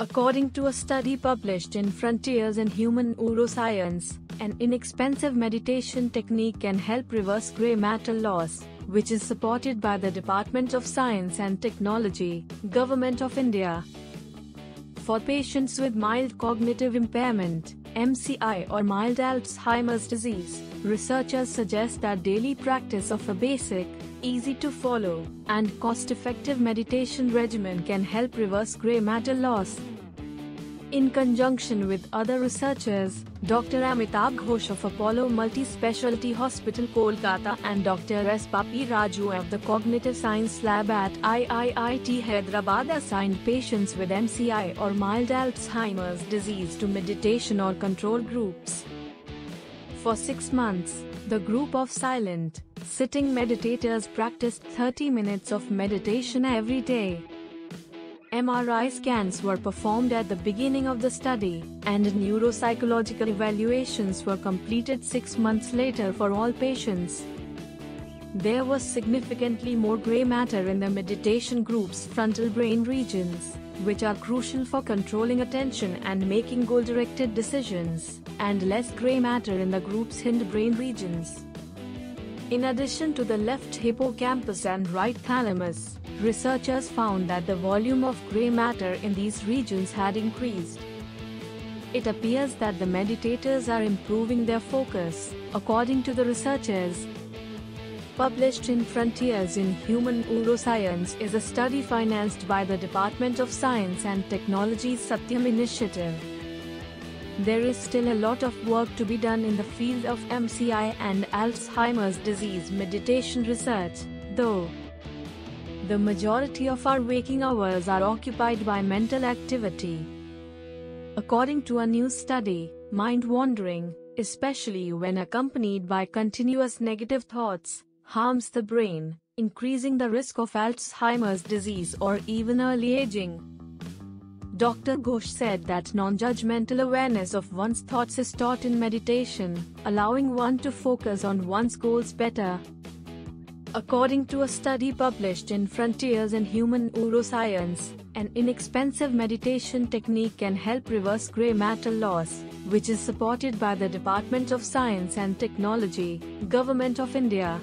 According to a study published in Frontiers in Human Neuroscience, an inexpensive meditation technique can help reverse grey matter loss, which is supported by the Department of Science and Technology, Government of India. For patients with mild cognitive impairment, MCI or mild Alzheimer's disease, researchers suggest that daily practice of a basic, easy-to-follow, and cost-effective meditation regimen can help reverse grey matter loss. In conjunction with other researchers, Dr. Amitabh Ghosh of Apollo Multi-Specialty Hospital, Kolkata and Dr. Respati Raju of the Cognitive Science Lab at IIT Hyderabad assigned patients with MCI or mild Alzheimer's disease to meditation or control groups. For 6 months, the group of silent, sitting meditators practiced 30 minutes of meditation every day. MRI scans were performed at the beginning of the study, and neuropsychological evaluations were completed 6 months later for all patients. There was significantly more grey matter in the meditation group's frontal brain regions, which are crucial for controlling attention and making goal-directed decisions, and less grey matter in the group's hindbrain regions. In addition to the left hippocampus and right thalamus, researchers found that the volume of grey matter in these regions had increased. It appears that the meditators are improving their focus, according to the researchers. Published in Frontiers in Human Neuroscience is a study financed by the Department of Science and Technology's Satyam Initiative. There is still a lot of work to be done in the field of MCI and Alzheimer's disease meditation research, though. The majority of our waking hours are occupied by mental activity. According to a new study, mind wandering, especially when accompanied by continuous negative thoughts, harms the brain, increasing the risk of Alzheimer's disease or even early aging. Dr. Ghosh said that non-judgmental awareness of one's thoughts is taught in meditation, allowing one to focus on one's goals better. According to a study published in Frontiers in Human Neuroscience, an inexpensive meditation technique can help reverse grey matter loss, which is supported by the Department of Science and Technology, Government of India.